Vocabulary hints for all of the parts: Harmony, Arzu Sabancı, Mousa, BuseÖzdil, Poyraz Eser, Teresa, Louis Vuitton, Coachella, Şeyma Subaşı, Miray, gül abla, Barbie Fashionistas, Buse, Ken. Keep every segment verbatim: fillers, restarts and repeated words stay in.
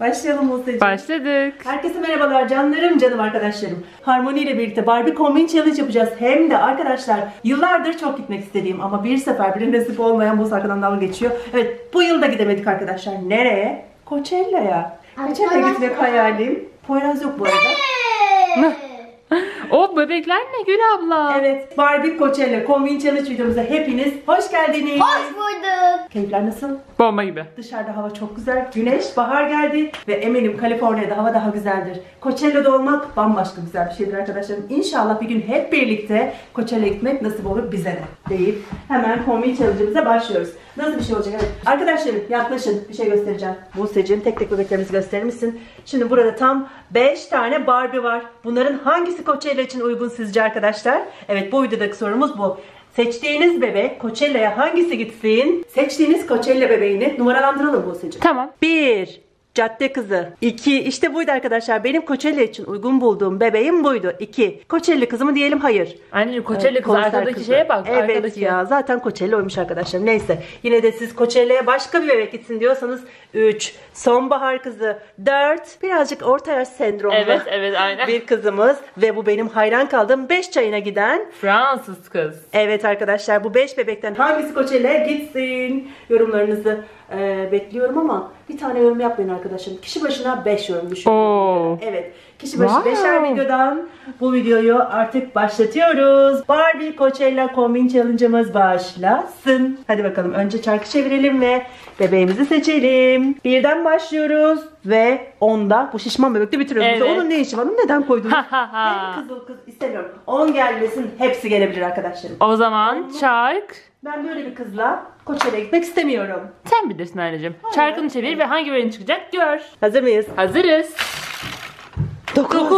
Başlayalım Musa'cığım. Başladık. Herkese merhabalar canlarım, canım arkadaşlarım. Harmony ile birlikte Barbie kombin challenge yapacağız. Hem de arkadaşlar yıllardır çok gitmek istediğim ama bir sefer bile nasip olmayan, Musa arkadan dalga geçiyor. Evet, bu yıl da gidemedik arkadaşlar. Nereye? Coachella'ya. Coachella'ya gitmek hayalim. Poyraz yok bu arada. O bebekler ne Gül abla? Evet, Barbie Coachella kombin challenge videomuza hepiniz hoş geldiniz. Hoş bulduk. Keyifler nasıl? Bomba gibi. Dışarıda hava çok güzel, güneş, bahar geldi ve eminim Kaliforniya'da hava daha güzeldir. Coachella'da olmak bambaşka güzel bir şeydir arkadaşlarım. İnşallah bir gün hep birlikte Coachella'ya gitmek nasip olur bize de deyip hemen kombin challenge'ımıza başlıyoruz. Nasıl bir şey olacak? Evet. Arkadaşlarım yaklaşın, bir şey göstereceğim. Buse'cim tek tek bebeklerimizi gösterir misin? Şimdi burada tam beş tane Barbie var. Bunların hangisi Coachella için uygun sizce arkadaşlar? Evet, bu videodaki sorumuz bu. Seçtiğiniz bebek Coachella'ya hangisi gitsin? Seçtiğiniz Coachella bebeğini numaralandıralım Buse'cim. Tamam. bir. Cadde kızı. iki. İşte buydu arkadaşlar. Benim Coachella için uygun bulduğum bebeğim buydu. iki. Coachella kızı mı diyelim? Hayır. Anneciğim Coachella evet, kızı. Arkadaki kızı. Şeye bak. Evet arkadaki. Ya zaten Coachella oymuş arkadaşlar. Neyse. Yine de siz Coachella'ya başka bir bebek gitsin diyorsanız üç. Sonbahar kızı. dört. Birazcık orta yaş sendromlu evet, evet, aynen. bir kızımız. Ve bu benim hayran kaldığım beş çayına giden Fransız kız. Evet arkadaşlar, bu beş bebekten hangisi Coachella'ya gitsin? Yorumlarınızı Ee, bekliyorum ama bir tane yorum yapmayın arkadaşım. Kişi başına beş yorum düşünüyorum. Evet. Kişi başı wow. beşer videodan bu videoyu artık başlatıyoruz. Barbie Coachella kombin challenge'ımız başlasın. Hadi bakalım, önce çarkı çevirelim ve bebeğimizi seçelim. Birden başlıyoruz ve onda bu şişman bebekte bitiriyoruz. Evet. Onun ne işi var? Neden koydunuz? Ben kızıl kız istemiyorum. on gelmesin, hepsi gelebilir arkadaşlarım. O zaman çark. Ben böyle bir kızla Coachella'ya gitmek istemiyorum. Sen bilirsin anneciğim. Hayır. Çarkını çevir Hayır. ve hangi bölüm çıkacak gör. Hazır mıyız? Hazırız. dokuz.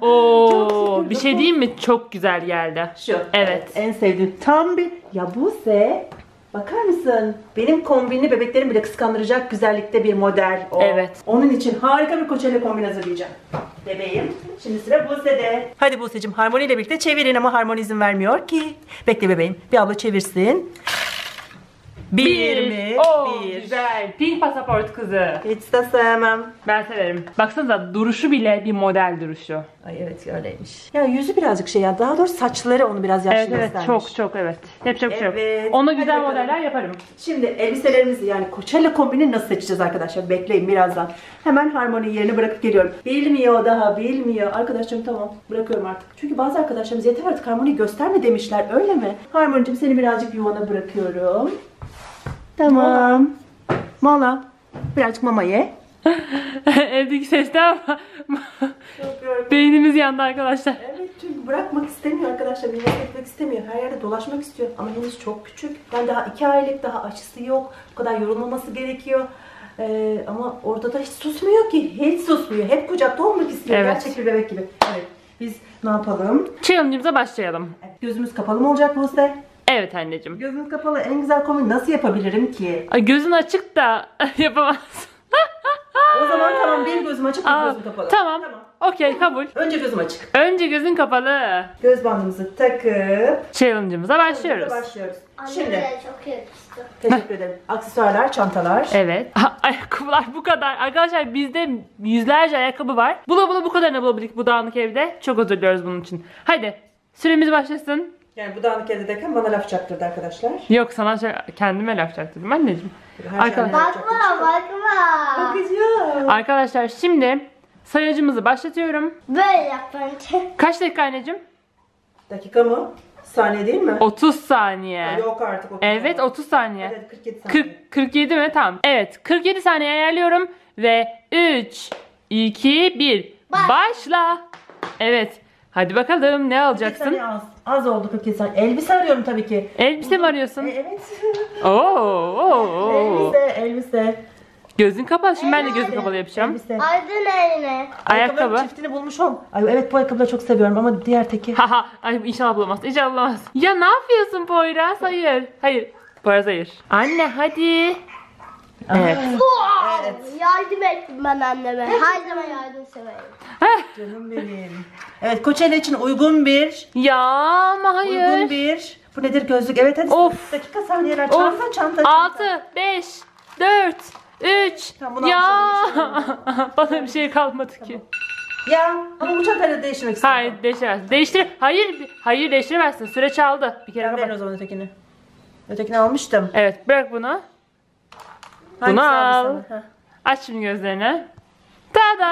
Oo, bir şey diyeyim mi? Çok güzel geldi. Şu. Evet. Evet. En sevdiğim tam bir. Ya Buse, bakar mısın? Benim kombinli bebeklerim bile kıskandıracak güzellikte bir model o. Evet. Onun için harika bir Coachella kombin hazırlayacağım. Bebeğim. Şimdi sıra Buse'de. Hadi Buse'cim, Harmony ile birlikte çevirin ama Harmony izin vermiyor ki. Bekle bebeğim. Bir abla çevirsin. Bir, bir mi? Oh, bir. Güzel. Pink pasaport kızı. Hiç de sevmem. Ben severim. Baksanıza duruşu bile bir model duruşu. Ay evet, öyleymiş. Ya yüzü birazcık şey ya. Daha doğrusu saçları onu biraz yaşlı göstermiş. Evet, evet çok çok evet. Yapacak bir şey evet. yok. Ona güzel modeller yaparım. Şimdi elbiselerimizi yani Coachella kombini nasıl seçeceğiz arkadaşlar? Bekleyin birazdan. Hemen Harmony yerini bırakıp geliyorum. Bilmiyor daha, bilmiyor. Arkadaşlarım tamam bırakıyorum artık. Çünkü bazı arkadaşlarımız yeter artık Harmony'yi gösterme demişler, öyle mi? Harmony'cim seni birazcık yuvana bırakıyorum. Tamam. Mala. Birazcık mama ye. Evdeki sesler ama beynimiz yandı arkadaşlar. Evet, çünkü bırakmak istemiyor arkadaşlar. Beni bırakmak istemiyor. Her yerde dolaşmak istiyor. Ama henüz çok küçük. Ben daha iki aylık, daha açısı yok. Bu kadar yorulmaması gerekiyor. Ee, ama orada da hiç susmuyor ki. Hiç susmuyor. Hep kucakta olmak istiyor. Evet. Gerçek bir bebek gibi. Evet. Biz ne yapalım? Challenge'ımıza başlayalım. Evet, gözümüz kapalı mı olacak Buse? Evet anneciğim. Gözün kapalı en güzel komik nasıl yapabilirim ki? Ay, gözün açık da yapamazsın. O zaman tamam, benim gözüm açık, benim gözüm kapalı. Tamam. Tamam. Okey, kabul. Önce gözüm açık. Önce gözün kapalı. Göz bandımızı takıp challenge'ımıza başlıyoruz. başlıyoruz. Şimdi çok yakıştı. Teşekkür ederim. Aksesuarlar, çantalar. Evet. Ayakkabılar bu kadar. Arkadaşlar bizde yüzlerce ayakkabı var. Bula bula bu kadarını bulabildik bu dağınık evde. Çok özür diliyoruz bunun için. Hadi süremiz başlasın. Yani bu dağınık evde derken bana laf çaktırdı arkadaşlar. Yok, sana şey, kendime laf çaktırdım anneciğim. Arkadaşlar, bakma bakma. Bakacağım. Arkadaşlar şimdi sayacımızı başlatıyorum. Böyle yapacağım. Kaç dakika anneciğim? Dakika mı? Saniye değil mi? otuz saniye. Yok artık. otuz evet saniye. otuz saniye. Evet, kırk yedi saniye. kırk, kırk yedi mi? Tamam. Evet, kırk yedi saniye ayarlıyorum. Ve üç, iki, bir. Başla. Başla. Evet. Hadi bakalım ne alacaksın? Az, az oldu kırk yedi saniye. Elbise arıyorum tabii ki. Elbise mi arıyorsun? E, evet. Oo, oo. Elbise, elbise. Gözün kapalı. Şimdi ben de gözün kapalı yapacağım. Elbise. Aydın eline. Ayakkabı. Çiftini bulmuşum. Ay evet, bu ayakkabıları çok seviyorum ama diğer teki. Haha. Ay inşallah bulamaz. İnşallah bulamaz. Ya ne yapıyorsun Poyraz? Hayır. Hayır. Poyraz hayır. Anne hadi. Evet. Evet. Yardım ettim ben anneme. Her zaman yardım severim. Canım benim. Evet, Coachella için uygun bir. Ya ama hayır. Uygun bir. Bu nedir gözlük? Evet hadi. Of. Dakika saniyeler. Çanta, of. çanta çanta. altı, beş, dört, üç. Tamam, ya. Bana bir şey kalmadı tamam. ki. Ya ama bu sefer değiştirmek istedim. Hayır değiştiremezsin. Değiştir. Hayır hayır değiştiremezsin. Süre çaldı. Bir kere ben verin o zaman ötekini. Ötekini almıştım. Evet bırak bunu. Hangisi bunu al. Aç şimdi gözlerini. Tada!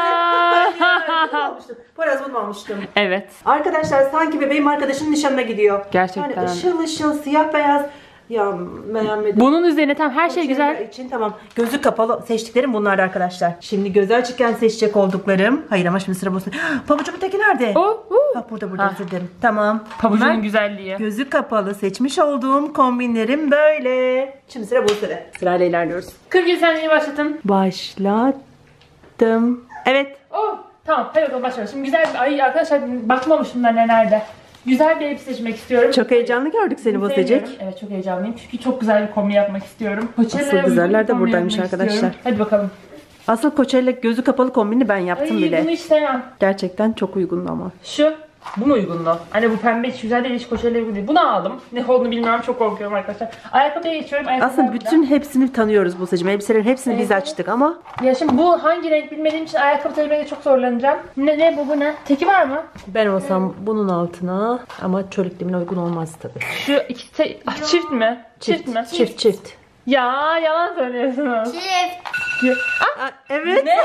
Poyraz bunu almıştım. Evet. Arkadaşlar sanki bebeğim arkadaşının nişanına gidiyor. Gerçekten. Yani ışıl ışıl siyah beyaz. Ya beğenmedim. Bunun üzerine tam her şey güzel. İçin tamam. Gözü kapalı seçtiklerim bunlardı arkadaşlar. Şimdi gözü açıkken seçecek olduklarım. Hayır ama şimdi sıra burası. Pabucumun teki nerede? Oh, oh. Ha, burada burada özür dilerim. Tamam. Pabucunun güzelliği. Gözü kapalı seçmiş olduğum kombinlerim böyle. Şimdi sıra burası. Sırayla ilerliyoruz. kırk yıl saniyeyi başlatın. Başlattım. Evet. Oh, tamam. Hadi bakalım başlayalım. Şimdi güzel bir... Ay arkadaşlar bakmamışım da ne nerede. Güzel bir elbise seçmek istiyorum. Çok heyecanlı gördük seni Buse'cik. Evet çok heyecanlıyım çünkü çok güzel bir kombi yapmak istiyorum. Coachella asıl güzeller de buradaymış arkadaşlar. İstiyorum. Hadi bakalım. Asıl Coachella gözü kapalı kombini ben yaptım Ay, bile. Bunu hiç sevmem. Gerçekten çok uygundu ama. Şu. Bu mu uygundu? Hani bu pembe hiç güzel değil, hiç Coachella uygun değil. Bunu aldım. Ne olduğunu bilmiyorum, çok korkuyorum arkadaşlar. Ayakkabıya geçiyorum. Ayakkabı aslında bütün da. hepsini tanıyoruz Buse'cim. Elbiselerin hepsini evet. biz açtık ama. Ya şimdi bu hangi renk bilmediğim için ayakkabı tercihinde çok zorlanacağım. Ne ne bu bu ne? Teki var mı? Ben olsam hmm. bunun altına ama çörekliğime uygun olmaz tabii. Şu iki te... ah, çift mi? Çift, çift mi? Çift, çift çift. Ya yalan söylüyorsunuz. Çift. Ah, Aa, evet. Ne?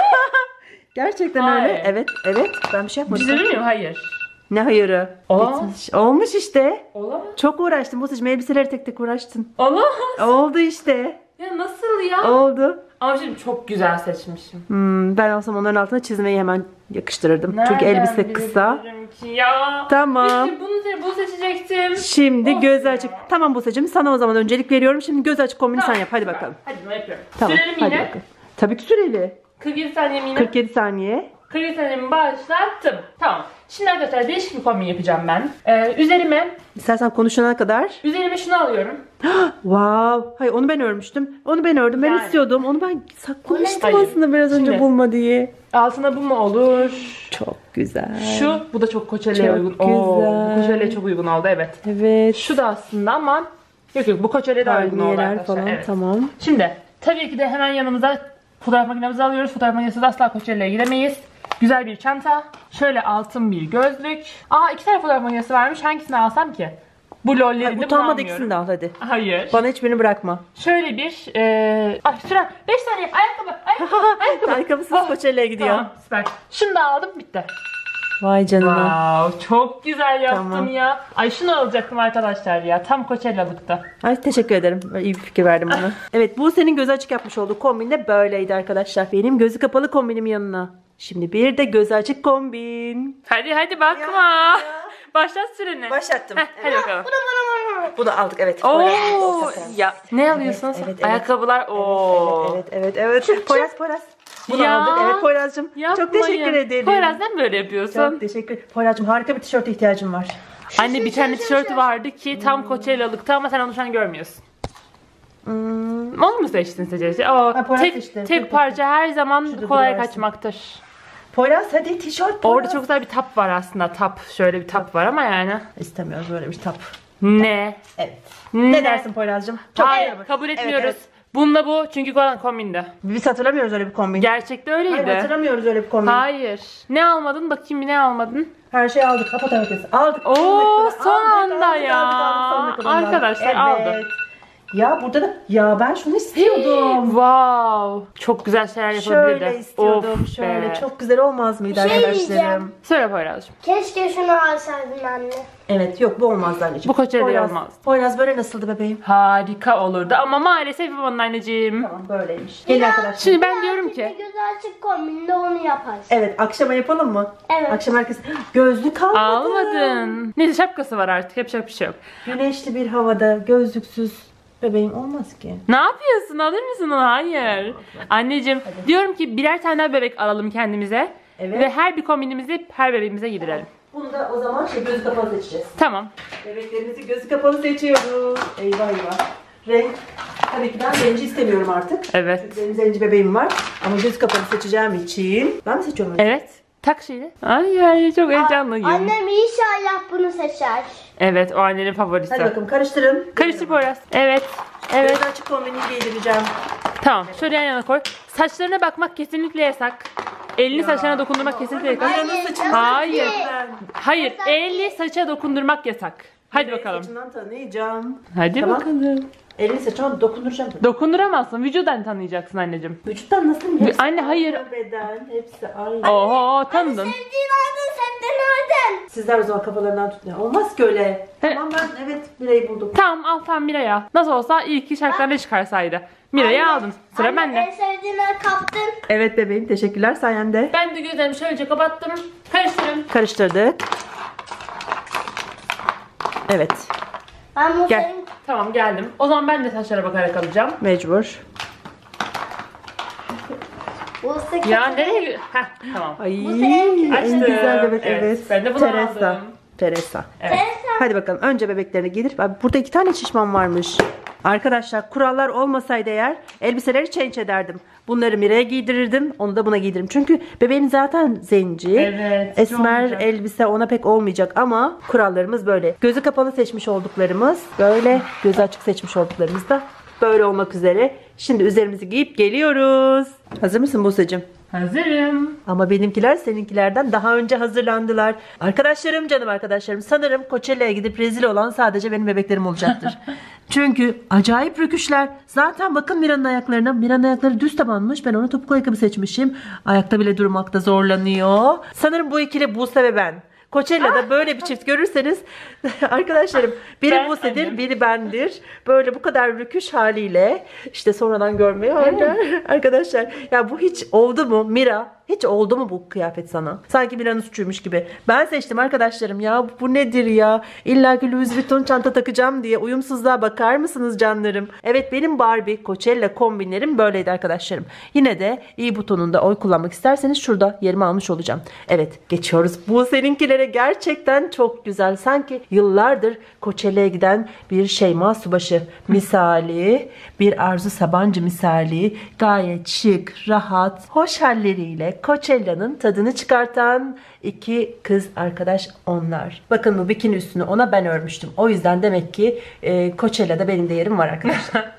Gerçekten Hayır. öyle. Evet evet. Ben bir şey yapmadım. Güzel mi? Hayır. Ne hayırı? Bitmiş. Olmuş işte. Ola. Çok uğraştım Buse'cim, elbiseleri tek tek uğraştın. Olamaz. Oldu işte. Ya nasıl ya? Oldu. Ama şimdi çok güzel seçmişim. Hmm, ben olsam onların altına çizmeyi hemen yakıştırırdım. Nereden çünkü elbise kısa. Ki ya. Tamam. Şimdi bunu, bunu seçecektim. Şimdi of göz açık. Ya. Tamam Buse'cim, sana o zaman öncelik veriyorum. Şimdi göz açık kombini tamam. sen yap. Hadi bakalım. Hadi bunu yapıyorum. Tamam. Sürelim yine. Hadi tabii ki süreli. kırk yedi saniye yine. kırk yedi saniye. kırk yedi saniyemi başlattım. Tamam. Şimdi arkadaşlar değişik bir kombin yapacağım ben. Ee, üzerime... İstersen konuşana kadar... Üzerime şunu alıyorum. Wow. Hayır onu ben örmüştüm. Onu ben ördüm. Yani. Ben istiyordum. Onu ben saklamıştım Hayır. aslında biraz Şimdi, önce bulma diye. Altına bu mu olur? Çok güzel. Şu. Bu da çok Coachella'ya uygun. Oo, bu Coachella'ya çok uygun oldu. Evet. Evet. Şu da aslında ama... Yok yok bu Coachella'ya da uygun oldu arkadaşlar. Falan. Evet. Tamam. Şimdi tabii ki de hemen yanımıza fotoğraf makinemizi alıyoruz. Fotoğraf makinesi de asla Coachella'ya gidemeyiz. Güzel bir çanta. Şöyle altın bir gözlük. Aa iki tane fotoğraf makinesi varmış. Hangisini alsam ki? Bu lollerini bulamıyorum. Utanmadı ikisini de al hadi. Hayır. Bana hiçbirini bırakma. Şöyle bir... Ee... Ay süren. beş saniye. Ayakkabı. Ayakkabı. Ayakkabı. Ayakkabısız oh. Coachella'ya gidiyor. Tamam, süper. Şunu da aldım bitti. Vay canına. Wow, çok güzel yaptım tamam. ya. Ay şunu alacaktım arkadaşlar ya. Tam Coachella'lıkta. Ay teşekkür ederim. İyi bir fikir verdim bana. Evet bu senin gözü açık yapmış olduğu kombin de böyleydi arkadaşlar. Benim gözü kapalı kombinim yanına. Şimdi bir de göz açık kombin. Hadi hadi bakma. Ya, ya. Başlat süreni. Başlattım. Heh, evet. Hadi bakalım. Bunu aldık evet. Oo, ya. Ne alıyorsunuz? Evet, evet, ayakkabılar. Evet, Oo. Evet evet evet. evet. Poyraz Poyraz. Bunu ya, aldık. Evet Poyraz'cığım. Çok teşekkür ederim. Poyraz neden böyle yapıyorsun? Çok teşekkür. Poyraz'cığım harika bir tişörte ihtiyacım var. Anne bir tane tişörtü vardı ki tam Coachella'lıktı ama sen onu şu an görmüyorsun. Hmm. Onu mu seçtin seçerse? Tek, tek parça her zaman Şurada kolay bularsın. kaçmaktır. Poyraz hadi tişört Poyraz. Orada çok güzel bir tap var aslında. Tap. Şöyle bir tap var ama yani. İstemiyoruz böyle bir tap. Ne? Evet. Ne, ne dersin Poyraz'cığım? Hayır kabul etmiyoruz. Evet, evet. Bununla bu çünkü kolan kombinde. Biz hatırlamıyoruz öyle bir kombin. Gerçekte öyleydi. Hayır hatırlamıyoruz öyle bir kombin. Hayır. Ne almadın? Bakayım bir ne almadın? Her şeyi aldık. Kapat herkesi. Aldık. Ooo son anda ya. Arkadaşlar aldık. Ya burada da ya ben şunu istiyordum. Wow. Çok güzel şeyler yapabilirdim. Şöyle istiyordum. Of şöyle be. Çok güzel olmaz mıydı şey arkadaşlarım? Söyle Poyraz'cığım. Keşke şunu alsaydım anne. Evet yok bu olmazdı anneciğim. Bu Coachella'ya olmaz. Poyraz böyle nasıldı bebeğim? Harika olurdu ama maalesef babanın anneciğim. Tamam böyleymiş. Gelin arkadaşlar. Şimdi ben diyorum ki. Göz açık kombinle onu yaparız. Evet akşama yapalım mı? Evet. Akşam herkes gözlük almadı. Almadın. Neyse şapkası var artık. Yapacak bir şey yok. Güneşli bir havada gözlüksüz. Bebeğim olmaz ki. Ne yapıyorsun? Alır mısın onu? Hayır. Anneciğim Hadi. diyorum ki birer tane bebek alalım kendimize. Evet. Ve her bir kombinimizi her bebeğimize giydirelim. Bunu da o zaman şey, gözü kapalı seçeceğiz. Tamam. Bebeklerimizi gözü kapalı seçiyoruz. Eyvah eyvah. Renk. Tabii ki ben zenci istemiyorum artık. Evet. Çünkü benim zenci bebeğim var. Ama gözü kapalı seçeceğim için. Ben mi seçiyorum önce? Evet. Tak şeyle. Ay ay çok heyecanlıyım. Annem inşallah bunu seçer. Evet o annenin favorisi. Hadi bakalım karıştırın. Karıştır Poyraz. Evet. Evet. Göz açık kombini giydireceğim. Tamam, şöyle yan yana koy. Saçlarına bakmak kesinlikle yasak. Elini ya. Saçlarına dokundurmak kesinlikle yasak. Hayır. Hayır. Hayır. Eli saça dokundurmak yasak. Hadi bakalım. Saçından tanıyacağım. Hadi tamam. Bakalım. Elini saçına dokunduracağım. Dokunduramazsın. Vücudan tanıyacaksın anneciğim. Vücuttan nasıl tanıyacaksın? Anne hayır. Beden hepsi aynı. Oho tanıdın. Anne sevdiğin aydın senden aydın. Sizler o zaman kafalarından tutmayın. Olmaz ki öyle. Evet. Tamam ben evet Miray'ı buldum. Tamam al sen Miray'ı. Nasıl olsa iyi ki şarkılarla çıkarsaydı. Miray'ı aldın. Sıra bende. Anne ben sevdiğimi kaptım. Evet bebeğim teşekkürler sayende. Ben de gözlerimi şöylece kapattım. Karıştırdım. Karıştırdık. Evet. Ben gel. Senin... Tamam geldim. O zaman ben de saçlara bakarak alacağım. Mecbur. Ya nereye? Heh tamam. Ay, en güzel bebek evet. Evet. Ben de bunu Teresa. Aldım. Teresa. Evet. Teresa. Hadi bakalım önce bebeklerine gelir. Burada iki tane şişman varmış. Arkadaşlar kurallar olmasaydı eğer elbiseleri change ederdim. Bunları Miray'a giydirirdim. Onu da buna giydiririm. Çünkü bebeğim zaten zenci. Evet, esmer elbise ona pek olmayacak ama kurallarımız böyle. Gözü kapalı seçmiş olduklarımız böyle. Gözü açık seçmiş olduklarımız da böyle olmak üzere. Şimdi üzerimizi giyip geliyoruz. Hazır mısın Buse'cim? Hazırım. Ama benimkiler seninkilerden daha önce hazırlandılar. Arkadaşlarım canım arkadaşlarım sanırım Coachella'ya gidip rezil olan sadece benim bebeklerim olacaktır. Çünkü acayip rüküşler. Zaten bakın Mira'nın ayaklarına. Mira'nın ayakları düz tabanmış. Ben ona topuklu ayakkabı seçmişim. Ayakta bile durmakta zorlanıyor. Sanırım bu ikili Buse ve ben. Coachella'da böyle bir çift görürseniz arkadaşlarım biri Buse'dir biri bendir. Böyle bu kadar rüküş haliyle işte sonradan görmeye hala arkadaşlar ya bu hiç oldu mu Mira? Hiç oldu mu bu kıyafet sana? Sanki Mira'nın suçuymuş gibi. Ben seçtim arkadaşlarım ya bu nedir ya? İlla ki Louis Vuitton çanta takacağım diye uyumsuzluğa bakar mısınız canlarım? Evet benim Barbie, Coachella kombinlerim böyleydi arkadaşlarım. Yine de iyi butonunda oy kullanmak isterseniz şurada yerimi almış olacağım. Evet geçiyoruz. Bu seninkilere gerçekten çok güzel. Sanki yıllardır Coachella'ya giden bir Şeyma Subaşı misali, bir Arzu Sabancı misali gayet şık, rahat, hoş halleriyle Coachella'nın tadını çıkartan iki kız arkadaş onlar. Bakın bu bikini üstünü ona ben örmüştüm. O yüzden demek ki e, Coachella'da benim de yerim var arkadaşlar.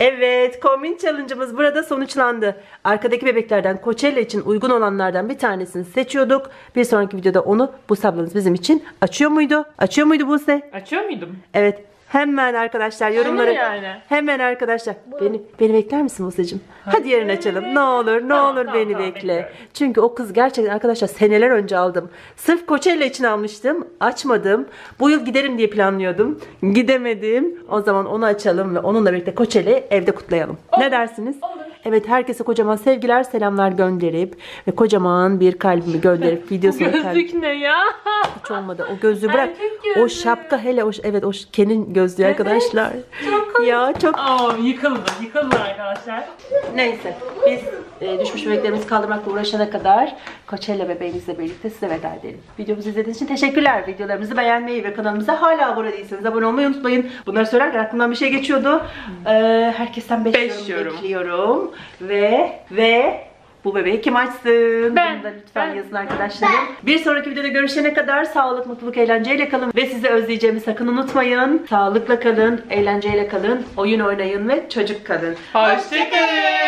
Evet kombin challenge'ımız burada sonuçlandı. Arkadaki bebeklerden Coachella için uygun olanlardan bir tanesini seçiyorduk. Bir sonraki videoda onu Buse ablamız bizim için açıyor muydu? Açıyor muydu Buse? Açıyor muydum? Evet. Hemen arkadaşlar yorumlara yani. Hemen arkadaşlar beni beni bekler misin Musacığım? Hadi, hadi yarın açalım. Ne olur ne tamam, olur tamam, beni tamam, bekle. Bekliyorum. Çünkü o kız gerçekten arkadaşlar seneler önce aldım. Sırf Coachella için almıştım. Açmadım. Bu yıl giderim diye planlıyordum. Gidemedim. O zaman onu açalım ve onunla birlikte Coachella'yı evde kutlayalım. Olur. Ne dersiniz? Olur. Evet herkese kocaman sevgiler selamlar gönderip ve kocaman bir kalbimi gönderip videosunu gözlük ne ya? Hiç olmadı. O gözlüğü bırak. O şapka hele o evet o Ken'in gözlüğü evet. Arkadaşlar. Çok ya çok. Aa yıkıldı. Yıkıldı arkadaşlar. Neyse biz e, düşmüş bebeklerimizi kaldırmakla uğraşana kadar Coachella bebeğimizle birlikte size veda edelim. Videomuzu izlediğiniz için teşekkürler. Videolarımızı beğenmeyi ve kanalımıza hala abone değilseniz abone olmayı unutmayın. Bunları söylerken aklımdan bir şey geçiyordu. Ee, herkesten beş yorum bekliyorum. Ve ve bu bebeği kim açsın? Ben. Bunu da lütfen ben, yazın arkadaşlarım. Ben. Bir sonraki videoda görüşene kadar sağlık, mutluluk, eğlenceyle kalın. Ve sizi özleyeceğimi sakın unutmayın. Sağlıkla kalın, eğlenceyle kalın, oyun oynayın ve çocuk kalın. Hoşçakalın.